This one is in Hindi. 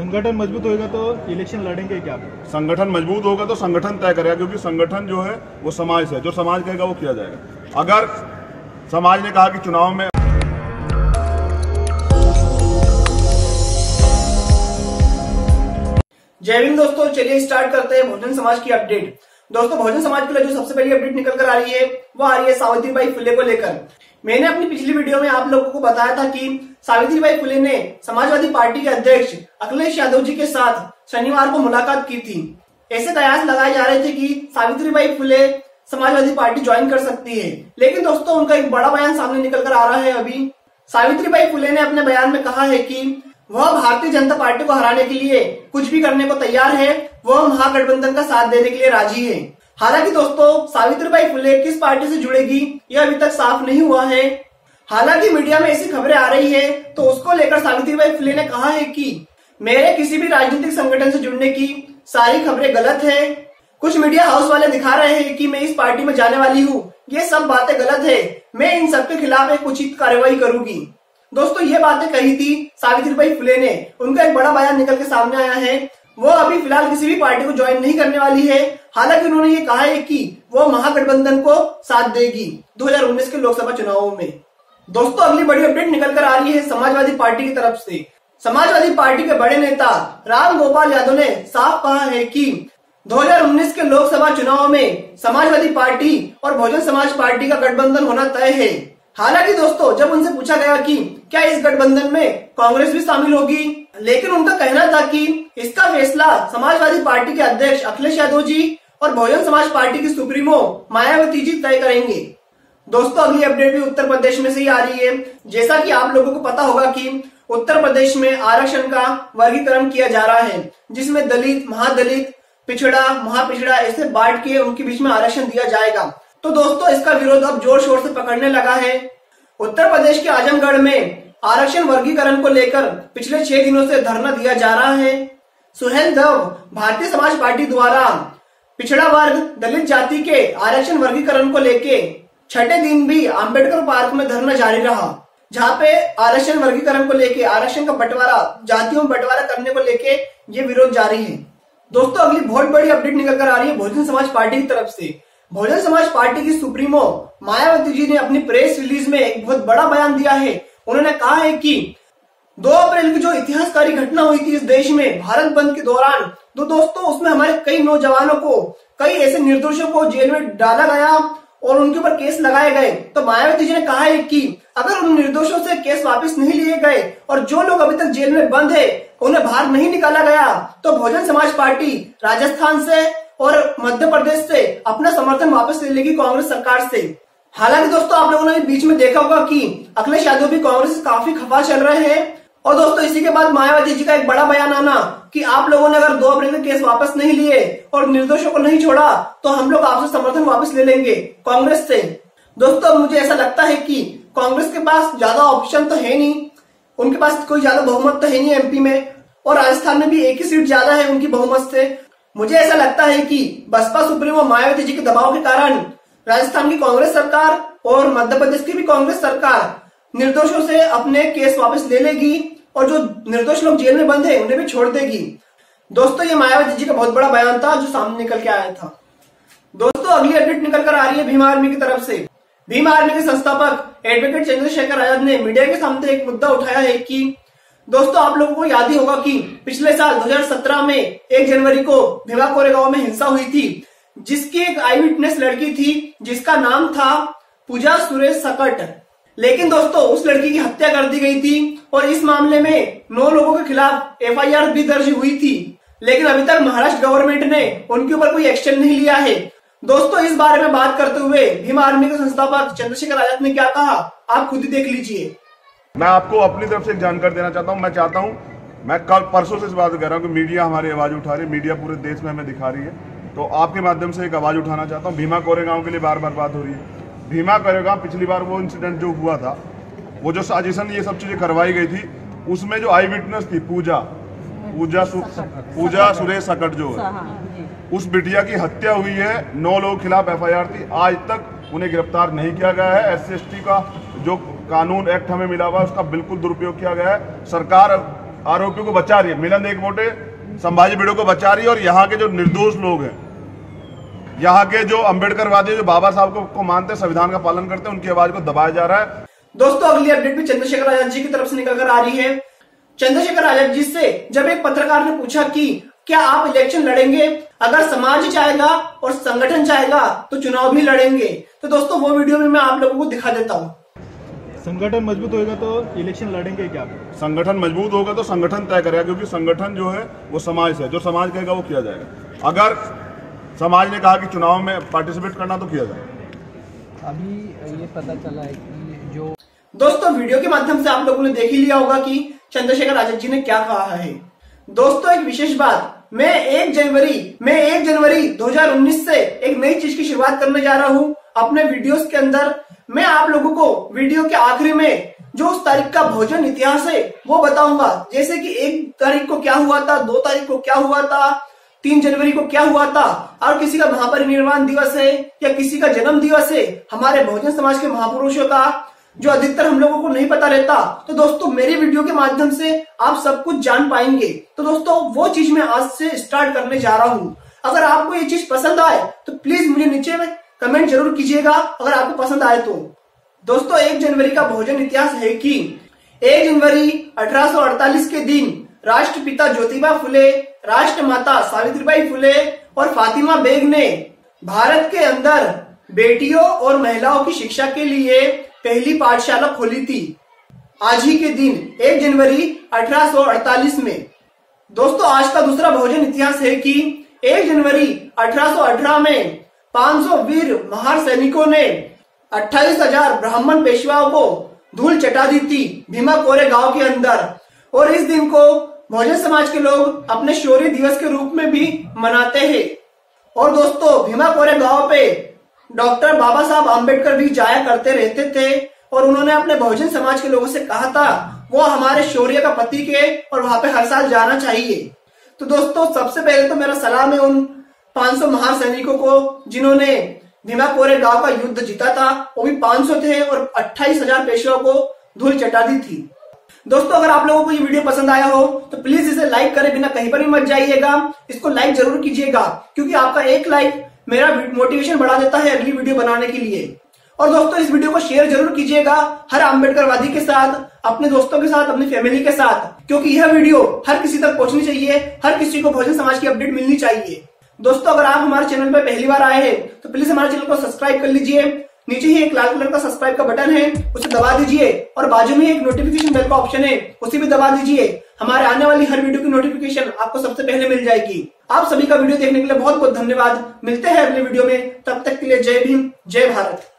संगठन मजबूत होगा तो इलेक्शन लड़ेंगे क्या? संगठन मजबूत होगा तो संगठन तय करेगा, क्योंकि संगठन जो है वो समाज से, जो समाज कहेगा वो किया जाएगा। अगर समाज ने कहा कि चुनाव में जय हिंद दोस्तों, चलिए स्टार्ट करते हैं बहुजन समाज की अपडेट। दोस्तों बहुजन समाज के लिए जो सबसे पहली अपडेट निकल कर आ रही है वो आ रही है सावित्री बाई फुले को लेकर। मैंने अपनी पिछली वीडियो में आप लोगों को बताया था कि सावित्री बाई फुले ने समाजवादी पार्टी के अध्यक्ष अखिलेश यादव जी के साथ शनिवार को मुलाकात की थी। ऐसे कयास लगाए जा रहे थे कि सावित्री बाई फुले समाजवादी पार्टी ज्वाइन कर सकती है, लेकिन दोस्तों उनका एक बड़ा बयान सामने निकल कर आ रहा है। अभी सावित्री बाई फुले ने अपने बयान में कहा है कि वह भारतीय जनता पार्टी को हराने के लिए कुछ भी करने को तैयार है, वह महागठबंधन का साथ देने के लिए राजी है। हालांकि दोस्तों सावित्रीबाई फुले किस पार्टी से जुड़ेगी यह अभी तक साफ नहीं हुआ है। हालांकि मीडिया में ऐसी खबरें आ रही है तो उसको लेकर सावित्रीबाई फुले ने कहा है कि मेरे किसी भी राजनीतिक संगठन से जुड़ने की सारी खबरें गलत है। कुछ मीडिया हाउस वाले दिखा रहे हैं कि मैं इस पार्टी में जाने वाली हूँ, ये सब बातें गलत है, मैं इन सबके खिलाफ एक उचित कार्रवाई करूंगी। दोस्तों ये बातें कही थी सावित्रीबाई फुले ने, उनका एक बड़ा बयान निकल के सामने आया है। वो अभी फिलहाल किसी भी पार्टी को ज्वाइन नहीं करने वाली है। हालांकि उन्होंने ये कहा है कि वो महागठबंधन को साथ देगी 2019 के लोकसभा चुनावों में। दोस्तों अगली बड़ी अपडेट निकल कर आ रही है समाजवादी पार्टी की तरफ से। समाजवादी पार्टी के बड़े नेता राम गोपाल यादव ने साफ कहा है कि 2019 के लोकसभा चुनाव में समाजवादी पार्टी और बहुजन समाज पार्टी का गठबंधन होना तय है। हालांकि दोस्तों जब उनसे पूछा गया कि क्या इस गठबंधन में कांग्रेस भी शामिल होगी, लेकिन उनका कहना था कि इसका फैसला समाजवादी पार्टी के अध्यक्ष अखिलेश यादव जी और बहुजन समाज पार्टी की सुप्रीमो मायावती जी तय करेंगे। दोस्तों अगली अपडेट भी उत्तर प्रदेश में से ही आ रही है। जैसा कि आप लोगों को पता होगा कि उत्तर प्रदेश में आरक्षण का वर्गीकरण किया जा रहा है, जिसमें दलित, महादलित, पिछड़ा, महापिछड़ा ऐसे बांट के उनके बीच में आरक्षण दिया जाएगा। तो दोस्तों इसका विरोध अब जोर शोर से पकड़ने लगा है। उत्तर प्रदेश के आजमगढ़ में आरक्षण वर्गीकरण को लेकर पिछले 6 दिनों से धरना दिया जा रहा है। सुहेलदेव भारतीय समाज पार्टी द्वारा पिछड़ा वर्ग, दलित जाति के आरक्षण वर्गीकरण को लेके 6ठे दिन भी अम्बेडकर पार्क में धरना जारी रहा, जहाँ पे आरक्षण वर्गीकरण को लेके, आरक्षण का बंटवारा, जातियों में बंटवारा करने को लेके ये विरोध जारी है। दोस्तों अगली बहुत बड़ी अपडेट निकल कर आ रही है बहुजन समाज पार्टी की तरफ से। बहुजन समाज पार्टी की सुप्रीमो मायावती जी ने अपनी प्रेस रिलीज में एक बहुत बड़ा बयान दिया है। उन्होंने कहा है कि 2 अप्रैल की जो इतिहासकारी घटना हुई थी इस देश में भारत बंद के दौरान, तो दोस्तों उसमें हमारे कई नौजवानों को, कई ऐसे निर्दोषों को जेल में डाला गया और उनके ऊपर केस लगाए गए। तो मायावती जी ने कहा है कि अगर उन निर्दोषों से केस वापस नहीं लिए गए और जो लोग अभी तक जेल में बंद है उन्हें बाहर नहीं निकाला गया तो बहुजन समाज पार्टी राजस्थान से और मध्य प्रदेश से अपना समर्थन वापस ले लेगी कांग्रेस सरकार से। हालांकि दोस्तों आप लोगों ने बीच में देखा होगा कि अखिलेश यादव भी कांग्रेस से काफी खफा चल रहे हैं। और दोस्तों इसी के बाद मायावती जी का एक बड़ा बयान आना कि आप लोगों ने अगर 2 अप्रैल के केस वापस नहीं लिए और निर्दोषों को नहीं छोड़ा तो हम लोग आपसे समर्थन वापस ले लेंगे कांग्रेस से। दोस्तों मुझे ऐसा लगता है कि कांग्रेस के पास ज्यादा ऑप्शन तो है नहीं, उनके पास कोई ज्यादा बहुमत तो है नहीं MP में, और राजस्थान में भी 1 ही सीट ज्यादा है उनकी बहुमत से। मुझे ऐसा लगता है कि बसपा सुप्रीमो मायावती जी के दबाव के कारण राजस्थान की कांग्रेस सरकार और मध्य प्रदेश की भी कांग्रेस सरकार निर्दोषों से अपने केस वापस ले लेगी और जो निर्दोष लोग जेल में बंद है उन्हें भी छोड़ देगी। दोस्तों ये मायावती जी का बहुत बड़ा बयान था जो सामने निकल के आया था। दोस्तों अगली अपडेट निकल कर आ रही है भीम आर्मी की तरफ से। भीम आर्मी के संस्थापक एडवोकेट चंद्रशेखर आजाद ने मीडिया के सामने एक मुद्दा उठाया है कि दोस्तों आप लोगों को याद ही होगा कि पिछले साल 2017 में 1 जनवरी को भिमा कोरे गांव में हिंसा हुई थी, जिसकी एक आई विटनेस लड़की थी जिसका नाम था पूजा सुरेश सकट, लेकिन दोस्तों उस लड़की की हत्या कर दी गई थी और इस मामले में 9 लोगों के खिलाफ FIR भी दर्ज हुई थी, लेकिन अभी तक महाराष्ट्र गवर्नमेंट ने उनके ऊपर कोई एक्शन नहीं लिया है। दोस्तों इस बारे में बात करते हुए भीम आर्मी के संस्थापक चंद्रशेखर आजाद ने क्या कहा आप खुद ही देख लीजिए। मैं आपको अपनी तरफ से एक जानकारी देना चाहता हूं। मैं चाहता हूं, मैं कल परसों से इस बात कह रहा हूं कि मीडिया हमारी आवाज़ उठा रही है, मीडिया पूरे देश में हमें दिखा रही है, तो आपके माध्यम से एक आवाज़ उठाना चाहता हूं। भीमा कोरे गाँव के लिए बार बार बात हो रही है। भीमा कोरे गाँव पिछली बार वो इंसिडेंट जो हुआ था, वो जो साजिशन ये सब चीज़ें करवाई गई थी, उसमें जो आई विटनेस थी पूजा सुरेश सकट जो है, उस बिटिया की हत्या हुई है। 9 लोगों के खिलाफ FIR थी, आज तक उन्हें गिरफ्तार नहीं किया गया है। SC/ST का जो कानून एक्ट हमें मिला हुआ है उसका बिल्कुल दुरुपयोग किया गया है। सरकार आरोपियों को बचा रही है, मिलन एक मोटे संभाजी भिड़े को बचा रही है, और यहाँ के जो निर्दोष लोग हैं, यहाँ के जो अम्बेडकरवादी जो बाबा साहब को मानते हैं, संविधान का पालन करते हैं, उनकी आवाज को दबाया जा रहा है। दोस्तों अगली अपडेट भी चंद्रशेखर आजाद जी की तरफ से निकलकर आ रही है। चंद्रशेखर आजाद जी से जब एक पत्रकार ने पूछा कि क्या आप इलेक्शन लड़ेंगे, अगर समाज चाहेगा और संगठन चाहेगा तो चुनाव भी लड़ेंगे, तो दोस्तों वो वीडियो में मैं आप लोगों को दिखा देता हूँ। संगठन मजबूत होगा तो इलेक्शन लड़ेंगे क्या? संगठन मजबूत होगा तो संगठन तय करेगा, क्योंकि संगठन जो है वो समाज से, जो समाज कहेगा वो किया जाएगा। अगर समाज ने कहा कि चुनाव में पार्टिसिपेट करना, तो किया जाएगा। अभी ये पता चला है कि जो दोस्तों वीडियो के माध्यम से आप लोगों ने देख ही लिया होगा कि चंद्रशेखर आजाद जी ने क्या कहा है। दोस्तों एक विशेष बात, मैं 1 जनवरी 2019 से एक नई चीज की शुरुआत करने जा रहा हूँ अपने वीडियोस के अंदर। मैं आप लोगों को वीडियो के आखिरी में जो उस तारीख का भोजन इतिहास है वो बताऊंगा, जैसे कि 1 तारीख को क्या हुआ था, 2 तारीख को क्या हुआ था, 3 जनवरी को क्या हुआ था, और किसी का महापरिनिर्वाण दिवस है या किसी का जन्म दिवस है हमारे बहुजन समाज के महापुरुषों का, जो अधिकतर हम लोगों को नहीं पता रहता। तो दोस्तों मेरे वीडियो के माध्यम से आप सब कुछ जान पाएंगे। तो दोस्तों वो चीज मैं आज से स्टार्ट करने जा रहा हूँ। अगर आपको ये चीज पसंद आए तो प्लीज मुझे नीचे में कमेंट जरूर कीजिएगा, अगर आपको पसंद आए तो। दोस्तों 1 जनवरी का भोजन इतिहास है कि 1 जनवरी 1848 के दिन राष्ट्रपिता ज्योतिबा फुले, राष्ट्रमाता सावित्री बाई फुले और फातिमा बेग ने भारत के अंदर बेटियों और महिलाओं की शिक्षा के लिए पहली पाठशाला खोली थी, आज ही के दिन 1 जनवरी 1848 में। दोस्तों आज का दूसरा भोजन इतिहास है कि 1 जनवरी 1818 में 500 वीर महार सैनिकों ने 28,000 ब्राह्मण पेशवाओं को धूल चटा दी थी भिमा कोरे गांव के अंदर, और इस दिन को बहुजन समाज के लोग अपने शौर्य दिवस के रूप में भी मनाते हैं। और दोस्तों भीमा कोरे गांव पे डॉक्टर बाबा साहब अम्बेडकर भी जाया करते रहते थे, और उन्होंने अपने बहुजन समाज के लोगों से कहा था वो हमारे शौर्य का प्रतीक है और वहाँ पे हर साल जाना चाहिए। तो दोस्तों सबसे पहले तो मेरा सलाम है उन 500 महान सैनिकों को जिन्होंने भीमा कोरे गांव का युद्ध जीता था। वो भी 500 थे और 28,000 पेशवाओं को धूल चटा दी थी। दोस्तों अगर आप लोगों को ये वीडियो पसंद आया हो तो प्लीज इसे लाइक करें, बिना कहीं पर भी मत जाइएगा, इसको लाइक जरूर कीजिएगा, क्योंकि आपका एक लाइक मेरा मोटिवेशन बढ़ा देता है अगली वीडियो बनाने के लिए। और दोस्तों इस वीडियो को शेयर जरूर कीजिएगा हर अम्बेडकरवादी के साथ, अपने दोस्तों के साथ, अपनी फैमिली के साथ, क्योंकि यह वीडियो हर किसी तक पहुंचनी चाहिए, हर किसी को बहुजन समाज की अपडेट मिलनी चाहिए। दोस्तों अगर आप हमारे चैनल पर पहली बार आए हैं तो प्लीज हमारे चैनल को सब्सक्राइब कर लीजिए। नीचे ही एक लाल कलर का सब्सक्राइब का बटन है, उसे दबा दीजिए, और बाजू में एक नोटिफिकेशन बेल का ऑप्शन है, उसे भी दबा दीजिए। हमारे आने वाली हर वीडियो की नोटिफिकेशन आपको सबसे पहले मिल जाएगी। आप सभी का वीडियो देखने के लिए बहुत बहुत धन्यवाद। मिलते हैं अगले वीडियो में, तब तक के लिए जय भीम, जय भारत।